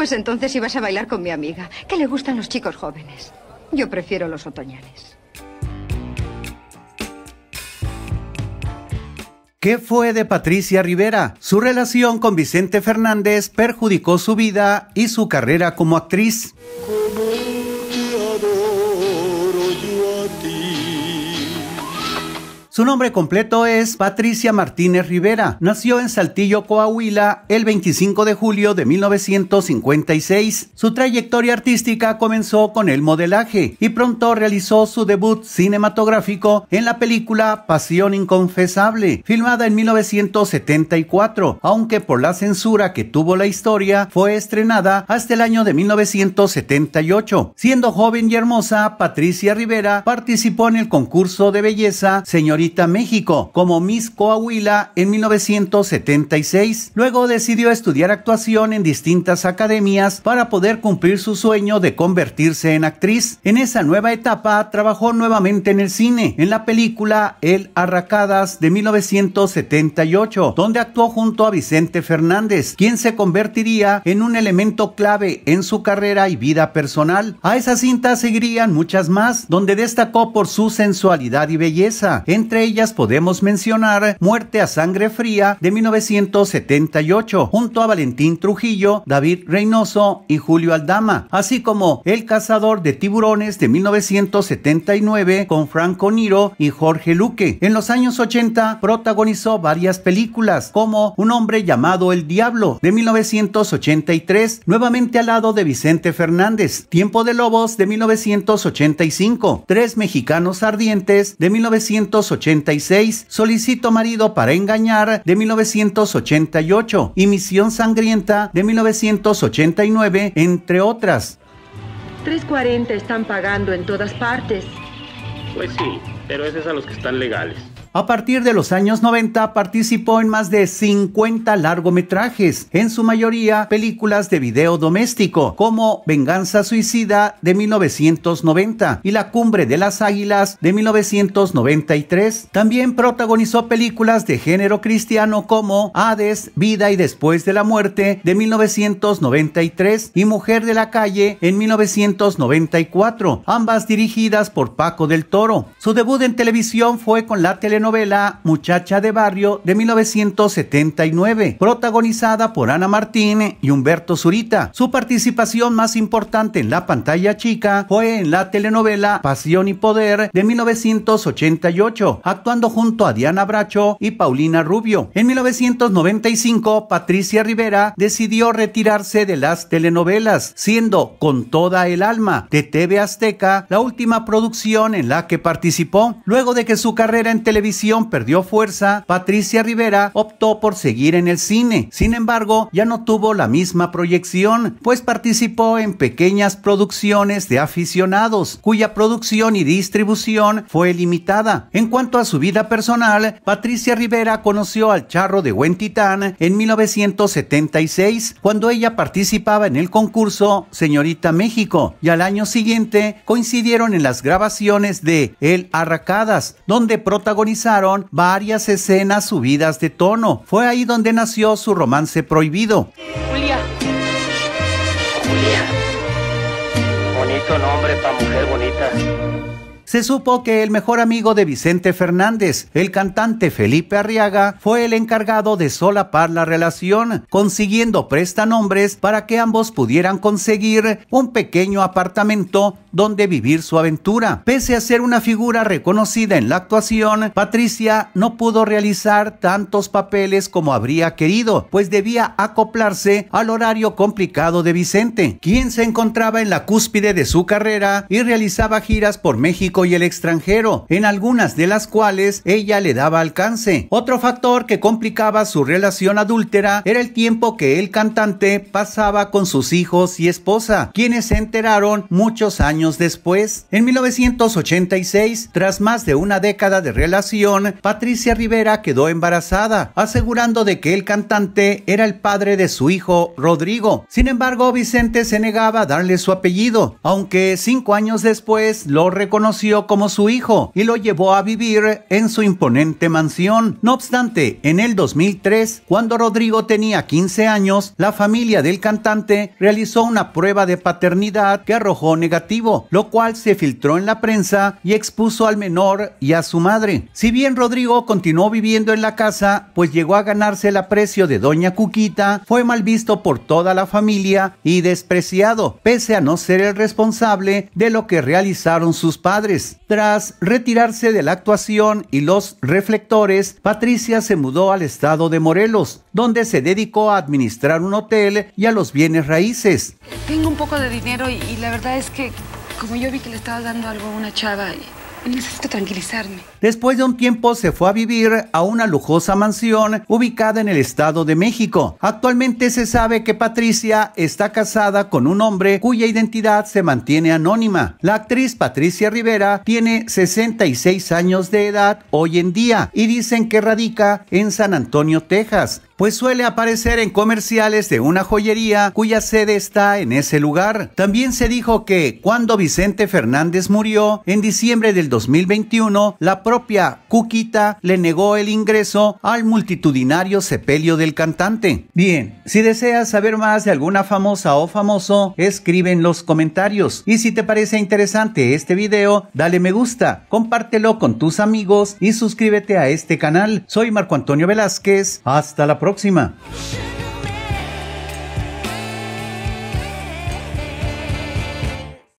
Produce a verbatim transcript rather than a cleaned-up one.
Pues entonces ibas a bailar con mi amiga, que le gustan los chicos jóvenes. Yo prefiero los otoñales. ¿Qué fue de Patricia Rivera? Su relación con Vicente Fernández perjudicó su vida y su carrera como actriz. Como te adoro yo a ti. Su nombre completo es Patricia Martínez Rivera. Nació en Saltillo, Coahuila, el veinticinco de julio de mil novecientos cincuenta y seis. Su trayectoria artística comenzó con el modelaje y pronto realizó su debut cinematográfico en la película Pasión Inconfesable, filmada en mil novecientos setenta y cuatro, aunque por la censura que tuvo la historia fue estrenada hasta el año de mil novecientos setenta y ocho. Siendo joven y hermosa, Patricia Rivera participó en el concurso de belleza Señorita México como Miss Coahuila en mil novecientos setenta y seis. Luego decidió estudiar actuación en distintas academias para poder cumplir su sueño de convertirse en actriz. En esa nueva etapa trabajó nuevamente en el cine, en la película El Arracadas de mil novecientos setenta y ocho, donde actuó junto a Vicente Fernández, quien se convertiría en un elemento clave en su carrera y vida personal. A esa cinta seguirían muchas más, donde destacó por su sensualidad y belleza. Entre ellas podemos mencionar Muerte a Sangre Fría de mil novecientos setenta y ocho, junto a Valentín Trujillo, David Reynoso y Julio Aldama, así como El Cazador de Tiburones de mil novecientos setenta y nueve con Franco Nero y Jorge Luque. En los años ochenta protagonizó varias películas como Un Hombre Llamado el Diablo de mil novecientos ochenta y tres, nuevamente al lado de Vicente Fernández, Tiempo de Lobos de mil novecientos ochenta y cinco, Tres Mexicanos Ardientes de mil novecientos ochenta y seis, Solicito Marido para Engañar de mil novecientos ochenta y ocho y Misión Sangrienta de mil novecientos ochenta y nueve, entre otras. tres cuarenta están pagando en todas partes. Pues sí, pero esos son los que están legales. A partir de los años noventa participó en más de cincuenta largometrajes, en su mayoría películas de video doméstico, como Venganza Suicida de mil novecientos noventa y La Cumbre de las Águilas de mil novecientos noventa y tres. También protagonizó películas de género cristiano como Hades, Vida y Después de la Muerte de mil novecientos noventa y tres y Mujer de la Calle en mil novecientos noventa y cuatro, ambas dirigidas por Paco del Toro. Su debut en televisión fue con la telenovela novela Muchacha de Barrio de mil novecientos setenta y nueve, protagonizada por Ana Martín y Humberto Zurita. Su participación más importante en la pantalla chica fue en la telenovela Pasión y Poder de mil novecientos ochenta y ocho, actuando junto a Diana Bracho y Paulina Rubio. En mil novecientos noventa y cinco, Patricia Rivera decidió retirarse de las telenovelas, siendo Con Toda el Alma de T V Azteca la última producción en la que participó. Luego de que su carrera en televisión televisión perdió fuerza, Patricia Rivera optó por seguir en el cine. Sin embargo, ya no tuvo la misma proyección, pues participó en pequeñas producciones de aficionados, cuya producción y distribución fue limitada. En cuanto a su vida personal, Patricia Rivera conoció al Charro de Huentitán en mil novecientos setenta y seis, cuando ella participaba en el concurso Señorita México, y al año siguiente coincidieron en las grabaciones de El Arracadas, donde protagonizó varias escenas subidas de tono. Fue ahí donde nació su romance prohibido. Julia. Julia. Bonito nombre para mujer bonita. Se supo que el mejor amigo de Vicente Fernández, el cantante Felipe Arriaga, fue el encargado de solapar la relación, consiguiendo prestanombres para que ambos pudieran conseguir un pequeño apartamento donde vivir su aventura. Pese a ser una figura reconocida en la actuación, Patricia no pudo realizar tantos papeles como habría querido, pues debía acoplarse al horario complicado de Vicente, quien se encontraba en la cúspide de su carrera y realizaba giras por México y el extranjero, en algunas de las cuales ella le daba alcance. Otro factor que complicaba su relación adúltera era el tiempo que el cantante pasaba con sus hijos y esposa, quienes se enteraron muchos años después. En mil novecientos ochenta y seis, tras más de una década de relación, Patricia Rivera quedó embarazada, asegurando de que el cantante era el padre de su hijo Rodrigo. Sin embargo, Vicente se negaba a darle su apellido, aunque cinco años después lo reconoció acogió como su hijo y lo llevó a vivir en su imponente mansión. No obstante, en el dos mil tres, cuando Rodrigo tenía quince años, la familia del cantante realizó una prueba de paternidad que arrojó negativo, lo cual se filtró en la prensa y expuso al menor y a su madre. Si bien Rodrigo continuó viviendo en la casa, pues llegó a ganarse el aprecio de Doña Cuquita, fue mal visto por toda la familia y despreciado, pese a no ser el responsable de lo que realizaron sus padres. Tras retirarse de la actuación y los reflectores, Patricia se mudó al estado de Morelos, donde se dedicó a administrar un hotel y a los bienes raíces. Tengo un poco de dinero y, y la verdad es que como yo vi que le estaba dando algo a una chava, necesito tranquilizarme. Después de un tiempo se fue a vivir a una lujosa mansión ubicada en el Estado de México. Actualmente se sabe que Patricia está casada con un hombre cuya identidad se mantiene anónima. La actriz Patricia Rivera tiene sesenta y seis años de edad hoy en día y dicen que radica en San Antonio, Texas, pues suele aparecer en comerciales de una joyería cuya sede está en ese lugar. También se dijo que cuando Vicente Fernández murió en diciembre del dos mil veintiuno, la propia Cuquita le negó el ingreso al multitudinario sepelio del cantante. Bien, si deseas saber más de alguna famosa o famoso, escribe en los comentarios. Y si te parece interesante este video, dale me gusta, compártelo con tus amigos y suscríbete a este canal. Soy Marco Antonio Velázquez, hasta la próxima. Próxima.